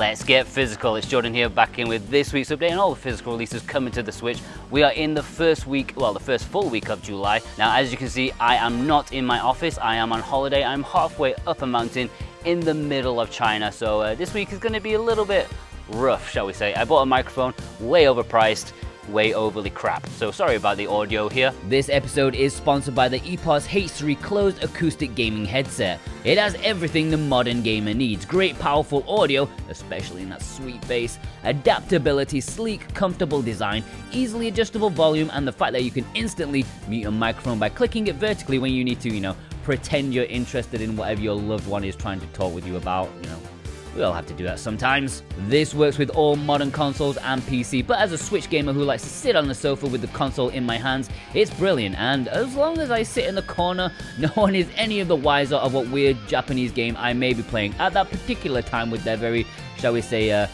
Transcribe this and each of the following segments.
Let's get physical. It's Jordan here, back in with this week's update and all the physical releases coming to the Switch. We are in the first week, well, the first full week of July. Now, as you can see, I am not in my office. I am on holiday. I'm halfway up a mountain in the middle of China. So this week is going to be a little bit rough, shall we say. I bought a microphone, way overpriced, way overly crap, so sorry about the audio here. This episode is sponsored by the EPOS H3 closed acoustic gaming headset. It has everything the modern gamer needs: great powerful audio, especially in that sweet bass, adaptability, sleek comfortable design, easily adjustable volume, and the fact that you can instantly mute your microphone by clicking it vertically when you need to, you know, pretend you're interested in whatever your loved one is trying to talk with you about, you know. We all have to do that sometimes. This works with all modern consoles and PC, but as a Switch gamer who likes to sit on the sofa with the console in my hands, it's brilliant, and as long as I sit in the corner, no one is any of the wiser of what weird Japanese game I may be playing at that particular time with their very, shall we say,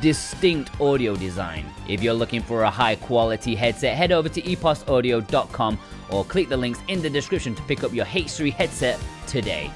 distinct audio design. If you're looking for a high quality headset, head over to eposaudio.com or click the links in the description to pick up your H3 headset today.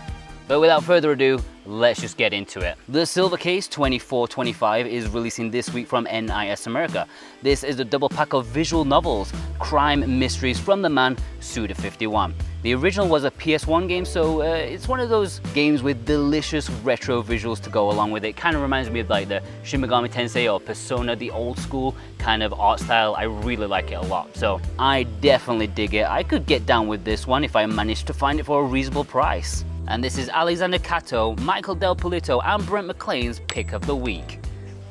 But without further ado, let's just get into it. The Silver Case 2425 is releasing this week from NIS America. This is a double pack of visual novels, crime mysteries from the man Suda51. The original was a PS1 game, so it's one of those games with delicious retro visuals to go along with it. Kind of reminds me of like the Shin Megami Tensei or Persona, the old school kind of art style. I really like it a lot, so I definitely dig it. I could get down with this one if I managed to find it for a reasonable price. And this is Alexander Cato, Michael Del Polito, and Brent McLean's pick of the week.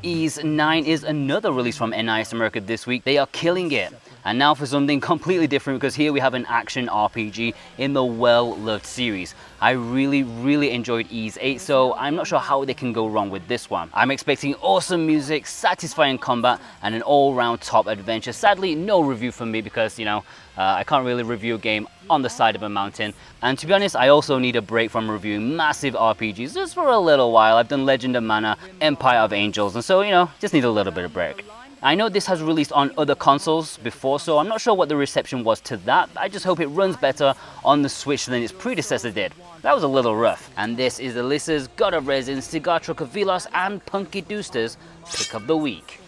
Ys IX is another release from NIS America this week. They are killing it. And now for something completely different, because here we have an action RPG in the well-loved series. I really enjoyed Ys VIII, so I'm not sure how they can go wrong with this one. I'm expecting awesome music, satisfying combat, and an all-round top adventure. Sadly, no review from me because, you know, I can't really review a game on the side of a mountain. And to be honest, I also need a break from reviewing massive RPGs just for a little while. I've done Legend of Mana, Empire of Angels, and so, you know, just need a little bit of break. I know this has released on other consoles before, so I'm not sure what the reception was to that. I just hope it runs better on the Switch than its predecessor did. That was a little rough. And this is Alyssa's, God of Resin, Cigar Trucker Velos, and Punky Dooster's pick of the week.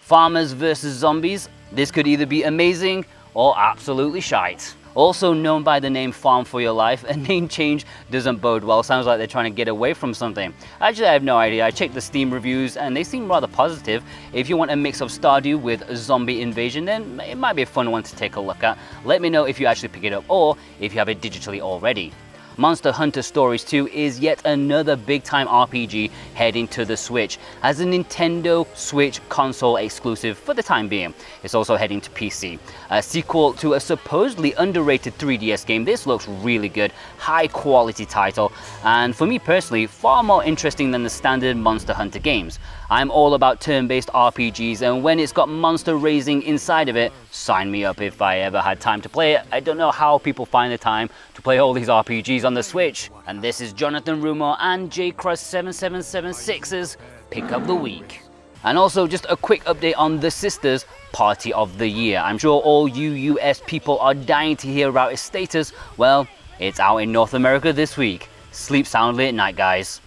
Farmers Vs Zombies. This could either be amazing or absolutely shite. Also known by the name Farm for Your Life, a name change doesn't bode well. Sounds like they're trying to get away from something. Actually, I have no idea. I checked the Steam reviews and they seem rather positive. If you want a mix of Stardew with zombie invasion, then it might be a fun one to take a look at. Let me know if you actually pick it up or if you have it digitally already. Monster Hunter Stories 2 is yet another big-time RPG heading to the Switch as a Nintendo Switch console exclusive for the time being. It's also heading to PC. A sequel to a supposedly underrated 3DS game. This looks really good, high-quality title, and for me personally, far more interesting than the standard Monster Hunter games. I'm all about turn-based RPGs, and when it's got monster raising inside of it, sign me up if I ever had time to play it. I don't know how people find the time to play all these RPGs on the Switch. And this is Jonathan Rumor and JCross7776's pick of the week. And also just a quick update on The Sisters: Party of the Year. I'm sure all you US people are dying to hear about its status. Well, it's out in North America this week. Sleep soundly at night, guys.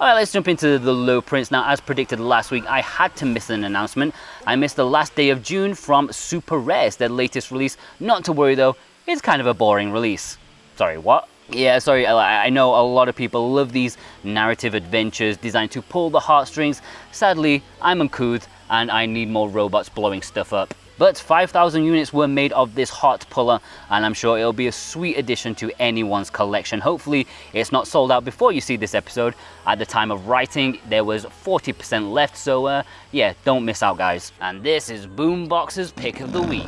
Alright, let's jump into the low prints. Now, as predicted last week, I had to miss an announcement. I missed The Last Day of June from Super Rares, their latest release. Not to worry though, it's kind of a boring release. Sorry, what? Yeah, sorry, I know a lot of people love these narrative adventures designed to pull the heartstrings. Sadly, I'm uncouth and I need more robots blowing stuff up. But 5,000 units were made of this heart puller, and I'm sure it'll be a sweet addition to anyone's collection. Hopefully it's not sold out before you see this episode. At the time of writing, there was 40% left, so yeah, don't miss out, guys. And this is Boombox's pick of the week.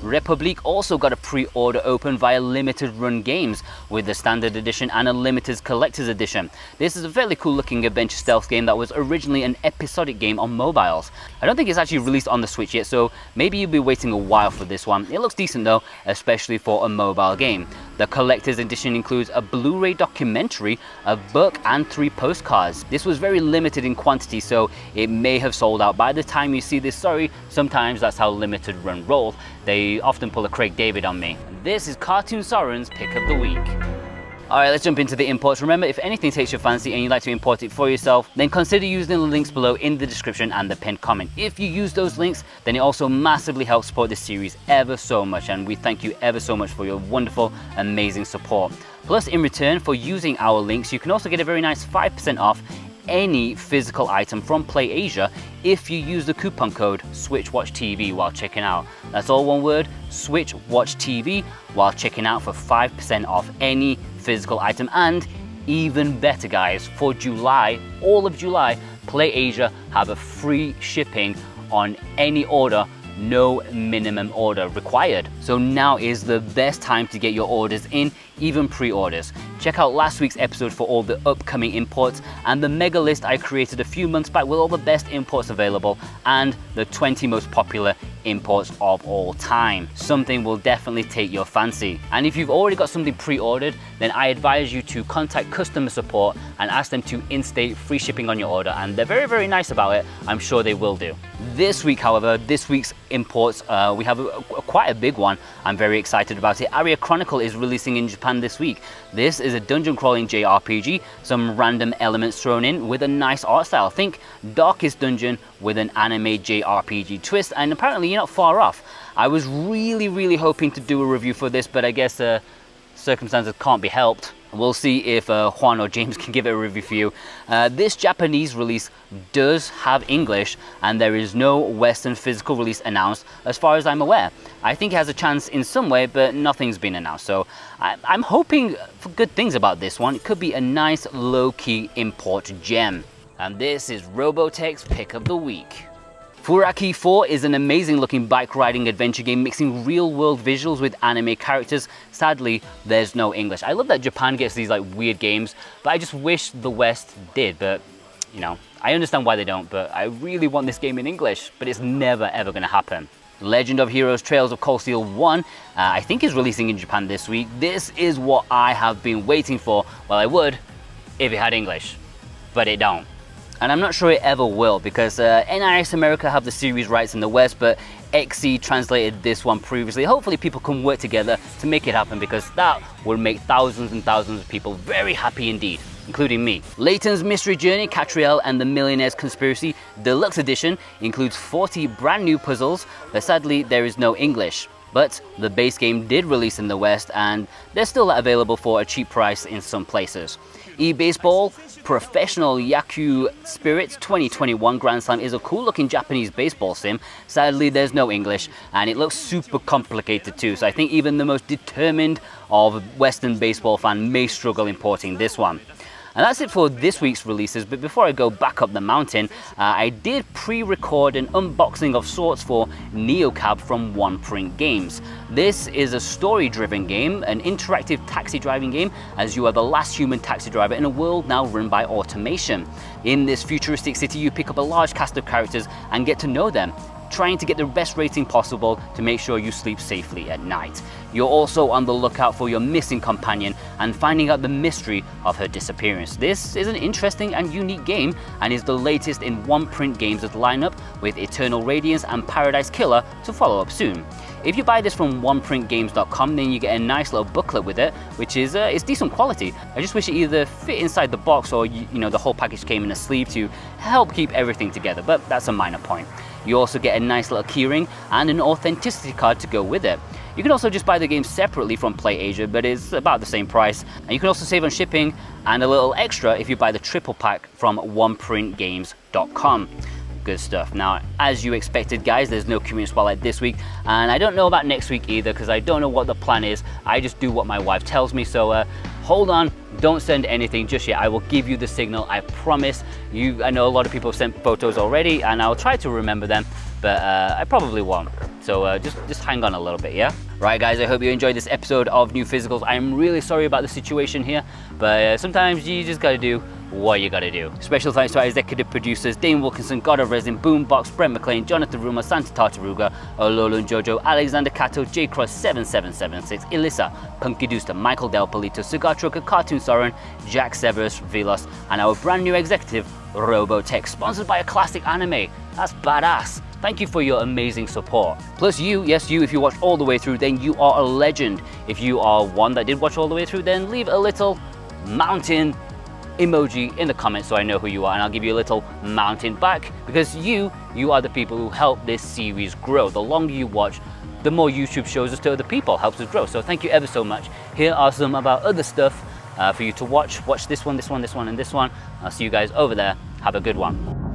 Republique also got a pre-order open via Limited Run Games with the Standard Edition and a Limited Collector's Edition. This is a fairly cool looking adventure stealth game that was originally an episodic game on mobiles. I don't think it's actually released on the Switch yet, so maybe you'll be waiting a while for this one. It looks decent though, especially for a mobile game. The Collector's Edition includes a Blu-ray documentary, a book, and 3 postcards. This was very limited in quantity, so it may have sold out by the time you see this. Sorry, sometimes that's how Limited Run roll. They often pull a Craig David on me. This is Cartoon Soren's pick of the week. Alright, let's jump into the imports. Remember, if anything takes your fancy and you'd like to import it for yourself, then consider using the links below in the description and the pinned comment. If you use those links, then it also massively helps support this series ever so much, and we thank you ever so much for your wonderful, amazing support. Plus, in return for using our links, you can also get a very nice 5% off any physical item from PlayAsia if you use the coupon code SWITCHWATCHTV while checking out. That's all one word, SWITCHWATCHTV, while checking out for 5% off any physical item. And even better guys, for July, all of July, PlayAsia have a free shipping on any order, no minimum order required. So now is the best time to get your orders in, even pre-orders. Check out last week's episode for all the upcoming imports and the mega list I created a few months back with all the best imports available and the 20 most popular imports of all time. Something will definitely take your fancy. And if you've already got something pre-ordered, then I advise you to contact customer support and ask them to instate free shipping on your order, and they're very, very nice about it. I'm sure they will do. This week, however, this week's imports, we have quite a big one. I'm very excited about it. Aria Chronicle is releasing in Japan this week. This is a dungeon crawling JRPG, some random elements thrown in with a nice art style. Think Darkest Dungeon with an anime JRPG twist, and apparently you're not far off. I was really, really hoping to do a review for this, but I guess circumstances can't be helped. We'll see if Juan or James can give it a review for you. This Japanese release does have English, and there is no Western physical release announced as far as I'm aware. I think it has a chance in some way, but nothing's been announced. So I'm hoping for good things about this one. It could be a nice low-key import gem. And this is Robotech's Pick of the Week. Fuuraiki 4 is an amazing looking bike riding adventure game mixing real world visuals with anime characters. Sadly, there's no English. I love that Japan gets these like weird games, but I just wish the West did. But you know, I understand why they don't, but I really want this game in English, but it's never ever gonna happen. Legend of Heroes Trails of Cold Steel 1, I think is releasing in Japan this week. This is what I have been waiting for. Well, I would if it had English, but it don't. And I'm not sure it ever will, because NIS America have the series rights in the West, but XE translated this one previously. Hopefully people can work together to make it happen, because that will make thousands and thousands of people very happy indeed, including me. Layton's Mystery Journey Catriel and the Millionaire's Conspiracy Deluxe Edition includes 40 brand new puzzles, but sadly there is no English. But the base game did release in the West, and they're still available for a cheap price in some places. eBaseball Professional Yakyuu Spirits 2021 Grand Slam is a cool looking Japanese baseball sim. Sadly, there's no English, and it looks super complicated too, so I think even the most determined of Western baseball fan may struggle importing this one. And that's it for this week's releases, but before I go back up the mountain, I did pre-record an unboxing of sorts for Neo Cab from One Print Games. This is a story-driven game, an interactive taxi driving game, as you are the last human taxi driver in a world now run by automation. In this futuristic city, you pick up a large cast of characters and get to know them, trying to get the best rating possible to make sure you sleep safely at night. You're also on the lookout for your missing companion and finding out the mystery of her disappearance. This is an interesting and unique game, and is the latest in One Print Games' lineup, with Eternal Radiance and Paradise Killer to follow up soon. If you buy this from oneprintgames.com, then you get a nice little booklet with it, which is it's decent quality. I just wish it either fit inside the box, or you know the whole package came in a sleeve to help keep everything together, but that's a minor point. You also get a nice little keyring and an authenticity card to go with it. You can also just buy the game separately from PlayAsia, but it's about the same price, and you can also save on shipping and a little extra if you buy the triple pack from oneprintgames.com. Good stuff. Now, as you expected guys, there's no community spotlight this week, and I don't know about next week either, because I don't know what the plan is. I just do what my wife tells me, so hold on, don't send anything just yet. I will give you the signal, I promise. I know a lot of people have sent photos already, and I'll try to remember them, but I probably won't. So just hang on a little bit, yeah? Right guys, I hope you enjoyed this episode of New Physicals. I'm really sorry about the situation here, but sometimes you just gotta do what you gotta do. Special thanks to our executive producers, Dane Wilkinson, God of Resin, Boombox, Brent McLean, Jonathan Rumer, Santa Tartaruga, Ololo and Jojo, Alexander Cato, JCross7776, Elissa, Punky Dooster, Michael Del Polito, Cigar Trucker, Cartoon Soren, Jack Severus, Velos, and our brand new executive, Robotech, sponsored by a classic anime. That's badass. Thank you for your amazing support. Plus you, yes you, if you watch all the way through, then you are a legend. If you are one that did watch all the way through, then leave a little mountain emoji in the comments so I know who you are, and I'll give you a little mountain back, because you are the people who help this series grow. The longer you watch, the more YouTube shows us to other people, helps us grow. So thank you ever so much. Here are some of our other stuff for you to watch. Watch this one, this one, this one, and this one. I'll see you guys over there. Have a good one.